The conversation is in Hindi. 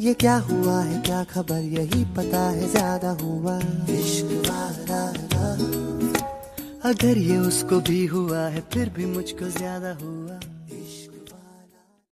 ये क्या हुआ है, क्या खबर, यही पता है ज्यादा हुआ इश्क वाला। अगर ये उसको भी हुआ है फिर भी मुझको ज्यादा हुआ।